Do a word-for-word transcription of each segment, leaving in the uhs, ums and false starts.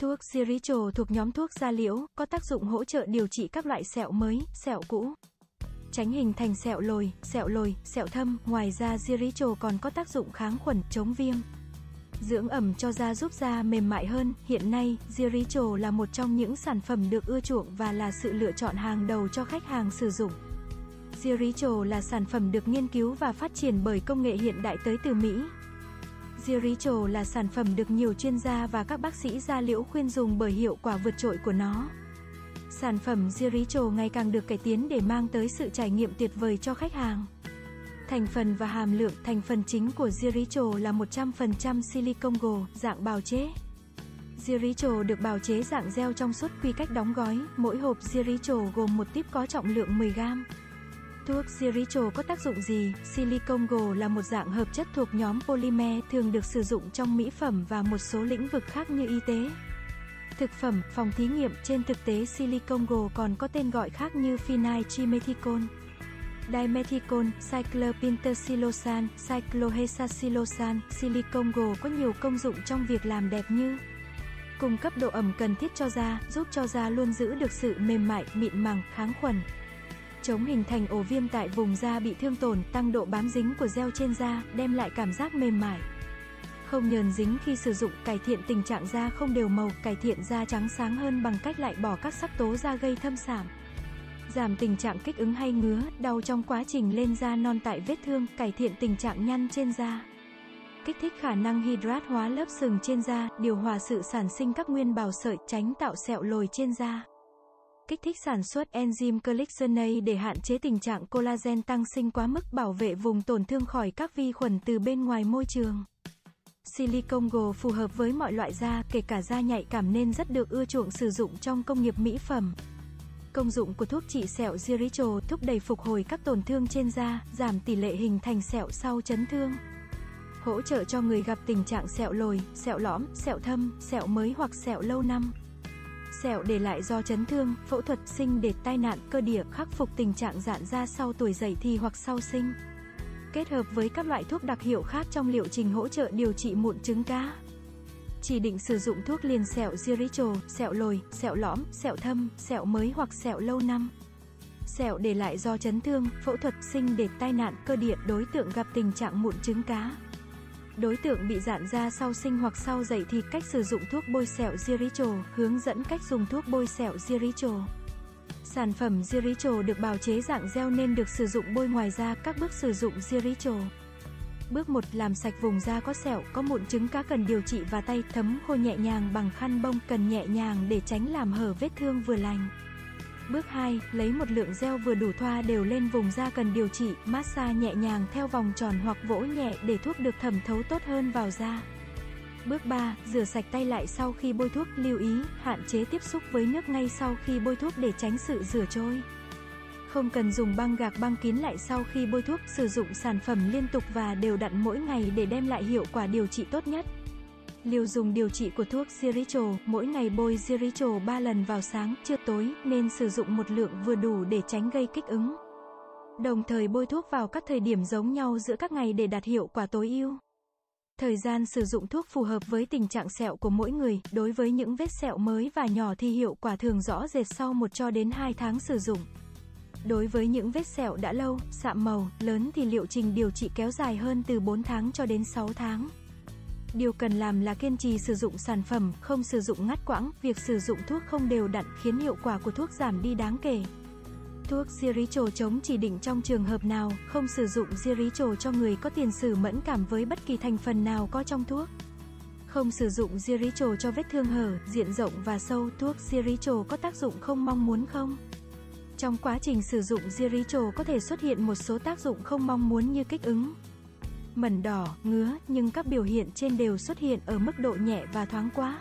Thuốc Xeragel thuộc nhóm thuốc da liễu, có tác dụng hỗ trợ điều trị các loại sẹo mới, sẹo cũ, tránh hình thành sẹo lồi, sẹo lồi, sẹo thâm. Ngoài ra Xeragel còn có tác dụng kháng khuẩn, chống viêm, dưỡng ẩm cho da, giúp da mềm mại hơn. Hiện nay, Xeragel là một trong những sản phẩm được ưa chuộng và là sự lựa chọn hàng đầu cho khách hàng sử dụng. Xeragel là sản phẩm được nghiên cứu và phát triển bởi công nghệ hiện đại tới từ Mỹ. Xeragel là sản phẩm được nhiều chuyên gia và các bác sĩ da liễu khuyên dùng bởi hiệu quả vượt trội của nó. Sản phẩm Xeragel ngày càng được cải tiến để mang tới sự trải nghiệm tuyệt vời cho khách hàng. Thành phần và hàm lượng. Thành phần chính của Xeragel là một trăm phần trăm silicon gel, dạng bào chế. Xeragel được bào chế dạng gel trong suốt. Quy cách đóng gói, mỗi hộp Xeragel gồm một típ có trọng lượng mười gam. Thuốc Xeragel có tác dụng gì? Silicon gel là một dạng hợp chất thuộc nhóm polymer, thường được sử dụng trong mỹ phẩm và một số lĩnh vực khác như y tế, thực phẩm, phòng thí nghiệm. Trên thực tế, silicon gel còn có tên gọi khác như phenyltrimethicone, dimethicone, cyclopentasilosan, cyclohexasilosan. Silicon gel có nhiều công dụng trong việc làm đẹp như cung cấp độ ẩm cần thiết cho da, giúp cho da luôn giữ được sự mềm mại, mịn màng, kháng khuẩn, chống hình thành ổ viêm tại vùng da bị thương tổn, tăng độ bám dính của gel trên da, đem lại cảm giác mềm mại, không nhờn dính khi sử dụng, cải thiện tình trạng da không đều màu, cải thiện da trắng sáng hơn bằng cách loại bỏ các sắc tố da gây thâm sạm, giảm tình trạng kích ứng hay ngứa, đau trong quá trình lên da, non tại vết thương, cải thiện tình trạng nhăn trên da, kích thích khả năng hydrat hóa lớp sừng trên da, điều hòa sự sản sinh các nguyên bào sợi, tránh tạo sẹo lồi trên da, kích thích sản xuất enzyme collagenase để hạn chế tình trạng collagen tăng sinh quá mức, bảo vệ vùng tổn thương khỏi các vi khuẩn từ bên ngoài môi trường. Silicon gel phù hợp với mọi loại da, kể cả da nhạy cảm, nên rất được ưa chuộng sử dụng trong công nghiệp mỹ phẩm. Công dụng của thuốc trị sẹo Xeragel: thúc đẩy phục hồi các tổn thương trên da, giảm tỷ lệ hình thành sẹo sau chấn thương, hỗ trợ cho người gặp tình trạng sẹo lồi, sẹo lõm, sẹo thâm, sẹo mới hoặc sẹo lâu năm, sẹo để lại do chấn thương, phẫu thuật, sinh đẻ, tai nạn, cơ địa, khắc phục tình trạng rạn da sau tuổi dậy thì hoặc sau sinh. Kết hợp với các loại thuốc đặc hiệu khác trong liệu trình hỗ trợ điều trị mụn trứng cá. Chỉ định sử dụng thuốc liền sẹo Xeragel: sẹo lồi, sẹo lõm, sẹo thâm, sẹo mới hoặc sẹo lâu năm, sẹo để lại do chấn thương, phẫu thuật, sinh đẻ, tai nạn, cơ địa. Đối tượng gặp tình trạng mụn trứng cá, đối tượng bị rạn da sau sinh hoặc sau dậy thì. Cách sử dụng thuốc bôi sẹo Xeragel: hướng dẫn cách dùng thuốc bôi sẹo Xeragel. Sản phẩm Xeragel được bào chế dạng gel nên được sử dụng bôi ngoài da. Các bước sử dụng Xeragel. Bước một. Làm sạch vùng da có sẹo, có mụn trứng cá cần điều trị và tay, thấm khô nhẹ nhàng bằng khăn bông, cần nhẹ nhàng để tránh làm hở vết thương vừa lành. Bước hai. Lấy một lượng gel vừa đủ thoa đều lên vùng da cần điều trị, massage nhẹ nhàng theo vòng tròn hoặc vỗ nhẹ để thuốc được thẩm thấu tốt hơn vào da. Bước ba. Rửa sạch tay lại sau khi bôi thuốc. Lưu ý, hạn chế tiếp xúc với nước ngay sau khi bôi thuốc để tránh sự rửa trôi. Không cần dùng băng gạc băng kín lại sau khi bôi thuốc. Sử dụng sản phẩm liên tục và đều đặn mỗi ngày để đem lại hiệu quả điều trị tốt nhất. Liều dùng điều trị của thuốc Xeragel: mỗi ngày bôi Xeragel ba lần vào sáng, trưa, tối, nên sử dụng một lượng vừa đủ để tránh gây kích ứng. Đồng thời bôi thuốc vào các thời điểm giống nhau giữa các ngày để đạt hiệu quả tối ưu. Thời gian sử dụng thuốc phù hợp với tình trạng sẹo của mỗi người. Đối với những vết sẹo mới và nhỏ thì hiệu quả thường rõ rệt sau một cho đến hai tháng sử dụng. Đối với những vết sẹo đã lâu, sạm màu, lớn thì liệu trình điều trị kéo dài hơn, từ bốn tháng cho đến sáu tháng. Điều cần làm là kiên trì sử dụng sản phẩm, không sử dụng ngắt quãng. Việc sử dụng thuốc không đều đặn khiến hiệu quả của thuốc giảm đi đáng kể. Thuốc Xeragel chống chỉ định trong trường hợp nào? Không sử dụng Xeragel cho người có tiền sử mẫn cảm với bất kỳ thành phần nào có trong thuốc. Không sử dụng Xeragel cho vết thương hở, diện rộng và sâu. Thuốc Xeragel có tác dụng không mong muốn không? Trong quá trình sử dụng Xeragel có thể xuất hiện một số tác dụng không mong muốn như kích ứng, mẩn đỏ, ngứa, nhưng các biểu hiện trên đều xuất hiện ở mức độ nhẹ và thoáng quá,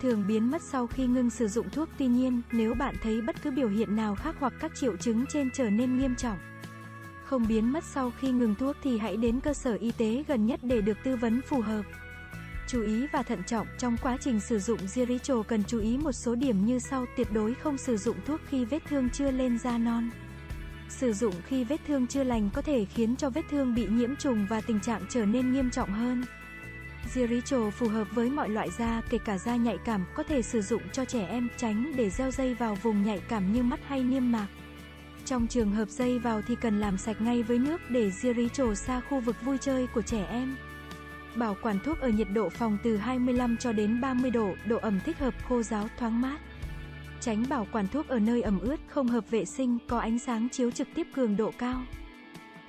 thường biến mất sau khi ngưng sử dụng thuốc. Tuy nhiên, nếu bạn thấy bất cứ biểu hiện nào khác hoặc các triệu chứng trên trở nên nghiêm trọng, không biến mất sau khi ngừng thuốc thì hãy đến cơ sở y tế gần nhất để được tư vấn phù hợp. Chú ý và thận trọng trong quá trình sử dụng Xeragel, cần chú ý một số điểm như sau: tuyệt đối không sử dụng thuốc khi vết thương chưa lên da non. Sử dụng khi vết thương chưa lành có thể khiến cho vết thương bị nhiễm trùng và tình trạng trở nên nghiêm trọng hơn. Xeragel phù hợp với mọi loại da, kể cả da nhạy cảm, có thể sử dụng cho trẻ em, tránh để gieo dây vào vùng nhạy cảm như mắt hay niêm mạc. Trong trường hợp dây vào thì cần làm sạch ngay với nước để Xeragel xa khu vực vui chơi của trẻ em. Bảo quản thuốc ở nhiệt độ phòng từ hai mươi lăm cho đến ba mươi độ, độ ẩm thích hợp, khô ráo, thoáng mát. Tránh bảo quản thuốc ở nơi ẩm ướt, không hợp vệ sinh, có ánh sáng chiếu trực tiếp cường độ cao.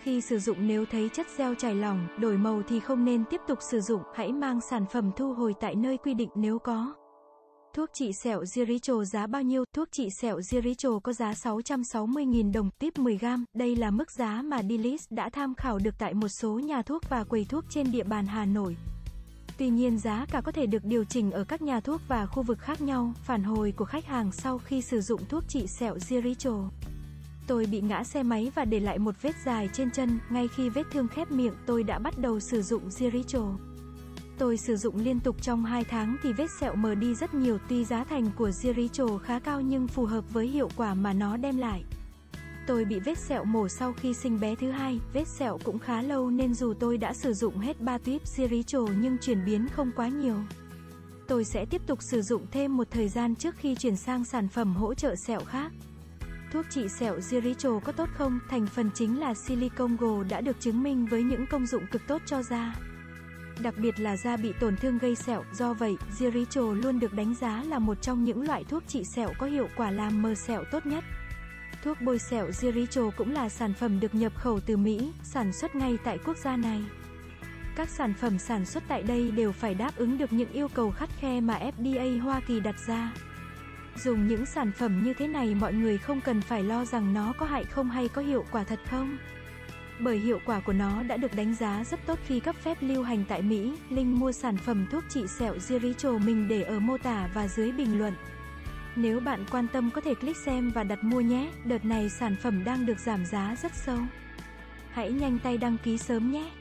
Khi sử dụng nếu thấy chất gel chảy lỏng, đổi màu thì không nên tiếp tục sử dụng, hãy mang sản phẩm thu hồi tại nơi quy định nếu có. Thuốc trị sẹo Xeragel giá bao nhiêu? Thuốc trị sẹo Xeragel có giá sáu trăm sáu mươi nghìn đồng, tiếp mười gam. Đây là mức giá mà Delist đã tham khảo được tại một số nhà thuốc và quầy thuốc trên địa bàn Hà Nội. Tuy nhiên giá cả có thể được điều chỉnh ở các nhà thuốc và khu vực khác nhau. Phản hồi của khách hàng sau khi sử dụng thuốc trị sẹo Xeragel. Tôi bị ngã xe máy và để lại một vết dài trên chân. Ngay khi vết thương khép miệng, tôi đã bắt đầu sử dụng Xeragel. Tôi sử dụng liên tục trong hai tháng thì vết sẹo mờ đi rất nhiều. Tuy giá thành của Xeragel khá cao nhưng phù hợp với hiệu quả mà nó đem lại. Tôi bị vết sẹo mổ sau khi sinh bé thứ hai, vết sẹo cũng khá lâu nên dù tôi đã sử dụng hết ba tuyếp Xeragel nhưng chuyển biến không quá nhiều. Tôi sẽ tiếp tục sử dụng thêm một thời gian trước khi chuyển sang sản phẩm hỗ trợ sẹo khác. Thuốc trị sẹo Xeragel có tốt không? Thành phần chính là silicone gel đã được chứng minh với những công dụng cực tốt cho da. Đặc biệt là da bị tổn thương gây sẹo, do vậy, Xeragel luôn được đánh giá là một trong những loại thuốc trị sẹo có hiệu quả làm mờ sẹo tốt nhất. Thuốc bôi sẹo Xeragel cũng là sản phẩm được nhập khẩu từ Mỹ, sản xuất ngay tại quốc gia này. Các sản phẩm sản xuất tại đây đều phải đáp ứng được những yêu cầu khắt khe mà ép đê a Hoa Kỳ đặt ra. Dùng những sản phẩm như thế này mọi người không cần phải lo rằng nó có hại không hay có hiệu quả thật không. Bởi hiệu quả của nó đã được đánh giá rất tốt khi cấp phép lưu hành tại Mỹ. Link mua sản phẩm thuốc trị sẹo Xeragel mình để ở mô tả và dưới bình luận. Nếu bạn quan tâm có thể click xem và đặt mua nhé. Đợt này sản phẩm đang được giảm giá rất sâu. Hãy nhanh tay đăng ký sớm nhé.